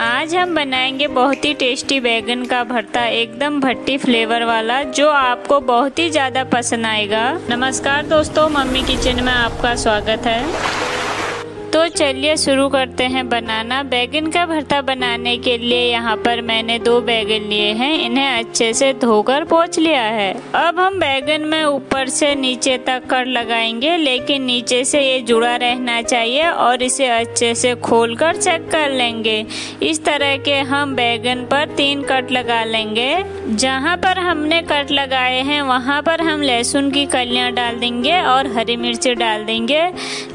आज हम बनाएंगे बहुत ही टेस्टी बैगन का भरता, एकदम भट्टी फ्लेवर वाला, जो आपको बहुत ही ज़्यादा पसंद आएगा। नमस्कार दोस्तों, मम्मी किचन में आपका स्वागत है। तो चलिए शुरू करते हैं बनाना। बैगन का भरता बनाने के लिए यहाँ पर मैंने 2 बैगन लिए हैं। इन्हें अच्छे से धोकर पोंछ लिया है। अब हम बैगन में ऊपर से नीचे तक कर लगाएंगे, लेकिन नीचे से ये जुड़ा रहना चाहिए और इसे अच्छे से खोलकर चेक कर लेंगे। इस तरह के हम बैगन पर 3 कट लगा लेंगे। जहाँ पर हमने कट लगाए हैं वहाँ पर हम लहसुन की कलियाँ डाल देंगे और हरी मिर्च डाल देंगे।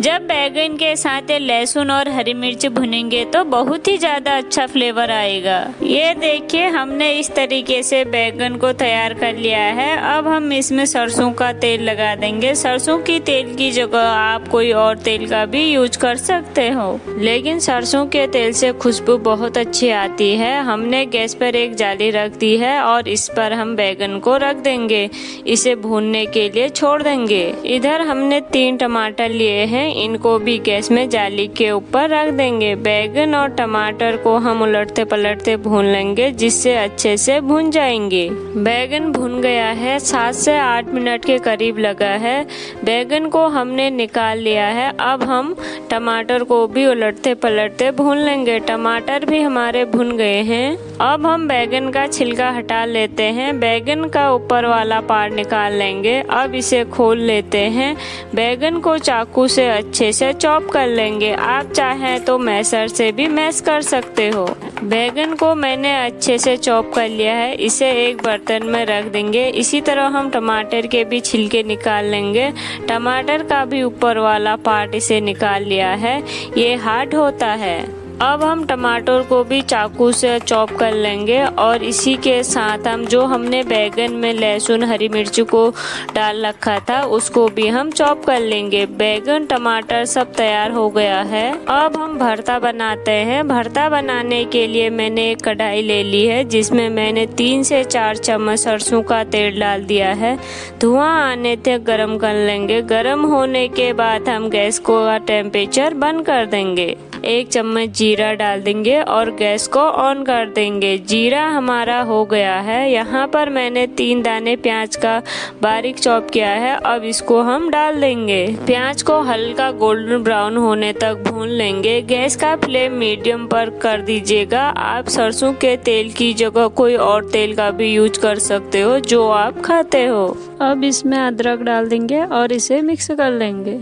जब बैगन के साथ लहसुन और हरी मिर्च भुनेंगे तो बहुत ही ज़्यादा अच्छा फ्लेवर आएगा। ये देखिए, हमने इस तरीके से बैगन को तैयार कर लिया है। अब हम इसमें सरसों का तेल लगा देंगे। सरसों की तेल की जगह आप कोई और तेल का भी यूज कर सकते हो, लेकिन सरसों के तेल से खुशबू बहुत अच्छी आती है। हमने गैस पर एक जाली रख दी है और इस पर हम बैगन को रख देंगे, इसे भूनने के लिए छोड़ देंगे। इधर हमने 3 टमाटर लिए हैं, इनको भी गैस में जाली के ऊपर रख देंगे। बैगन और टमाटर को हम उलटते पलटते भून लेंगे, जिससे अच्छे से भून जाएंगे। बैगन भून गया है, 7 से 8 मिनट के करीब लगा है। बैगन को हमने निकाल लिया है। अब हम टमाटर को भी उलटते पलटते भून लेंगे। टमाटर भी हमारे भुन गए हैं। अब हम बैगन का छिलका हटा लेते हैं। बैगन का ऊपर वाला पार्ट निकाल लेंगे। अब इसे खोल लेते हैं। बैगन को चाकू से अच्छे से चॉप कर लेंगे। आप चाहें तो मैशर से भी मैश कर सकते हो। बैगन को मैंने अच्छे से चॉप कर लिया है, इसे एक बर्तन में रख देंगे। इसी तरह हम टमाटर के भी छिलके निकाल लेंगे। टमाटर का भी ऊपर वाला पार्ट इसे निकाल लिया है, ये हार्ड होता है। अब हम टमाटर को भी चाकू से चॉप कर लेंगे और इसी के साथ हम जो हमने बैगन में लहसुन हरी मिर्च को डाल रखा था उसको भी हम चॉप कर लेंगे। बैगन टमाटर सब तैयार हो गया है। अब हम भरता बनाते हैं। भरता बनाने के लिए मैंने एक कढ़ाई ले ली है, जिसमें मैंने 3 से 4 चम्मच सरसों का तेल डाल दिया है। धुआं आने तक गर्म कर लेंगे। गर्म होने के बाद हम गैस का टेम्परेचर बंद कर देंगे। 1 चम्मच जीरा डाल देंगे और गैस को ऑन कर देंगे। जीरा हमारा हो गया है। यहाँ पर मैंने 3 दाने प्याज का बारीक चॉप किया है, अब इसको हम डाल देंगे। प्याज को हल्का गोल्डन ब्राउन होने तक भून लेंगे। गैस का फ्लेम मीडियम पर कर दीजिएगा। आप सरसों के तेल की जगह कोई और तेल का भी यूज कर सकते हो, जो आप खाते हो। अब इसमें अदरक डाल देंगे और इसे मिक्स कर लेंगे।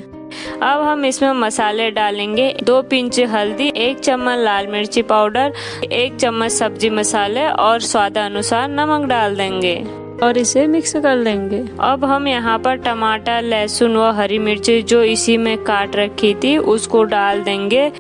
अब हम इसमें मसाले डालेंगे। 2 पिंच हल्दी, 1 चम्मच लाल मिर्ची पाउडर, 1 चम्मच सब्जी मसाले और स्वादानुसार नमक डाल देंगे और इसे मिक्स कर लेंगे। अब हम यहाँ पर टमाटर, लहसुन व हरी मिर्ची जो इसी में काट रखी थी उसको डाल देंगे।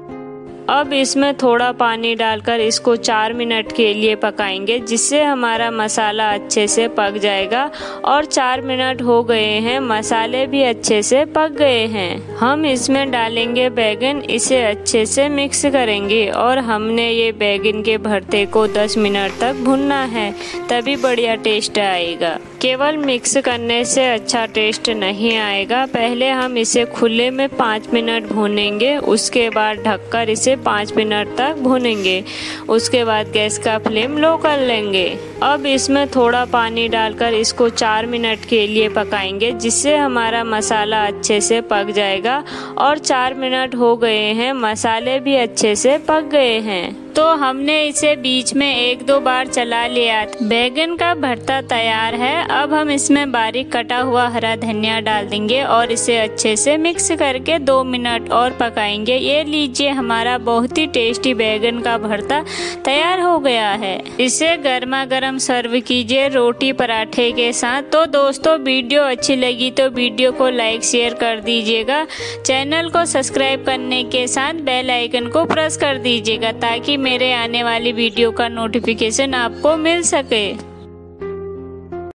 अब इसमें थोड़ा पानी डालकर इसको 4 मिनट के लिए पकाएंगे, जिससे हमारा मसाला अच्छे से पक जाएगा। और 4 मिनट हो गए हैं, मसाले भी अच्छे से पक गए हैं। हम इसमें डालेंगे बैगन, इसे अच्छे से मिक्स करेंगे। और हमने ये बैगन के भरते को 10 मिनट तक भुनना है, तभी बढ़िया टेस्ट आएगा। केवल मिक्स करने से अच्छा टेस्ट नहीं आएगा। पहले हम इसे खुले में 5 मिनट भूनेंगे, उसके बाद ढककर इसे 5 मिनट तक भूनेंगे। उसके बाद गैस का फ्लेम लो कर लेंगे। अब इसमें थोड़ा पानी डालकर इसको 4 मिनट के लिए पकाएंगे, जिससे हमारा मसाला अच्छे से पक जाएगा। और 4 मिनट हो गए हैं, मसाले भी अच्छे से पक गए हैं। तो हमने इसे बीच में 1-2 बार चला लिया। बैगन का भरता तैयार है। अब हम इसमें बारीक कटा हुआ हरा धनिया डाल देंगे और इसे अच्छे से मिक्स करके 2 मिनट और पकाएंगे। ये लीजिए, हमारा बहुत ही टेस्टी बैगन का भरता तैयार हो गया है। इसे गर्मा गर्म सर्व कीजिए रोटी पराठे के साथ। तो दोस्तों, वीडियो अच्छी लगी तो वीडियो को लाइक शेयर कर दीजिएगा। चैनल को सब्सक्राइब करने के साथ बेल आइकन को प्रेस कर दीजिएगा, ताकि मेरे आने वाली वीडियो का नोटिफिकेशन आपको मिल सके।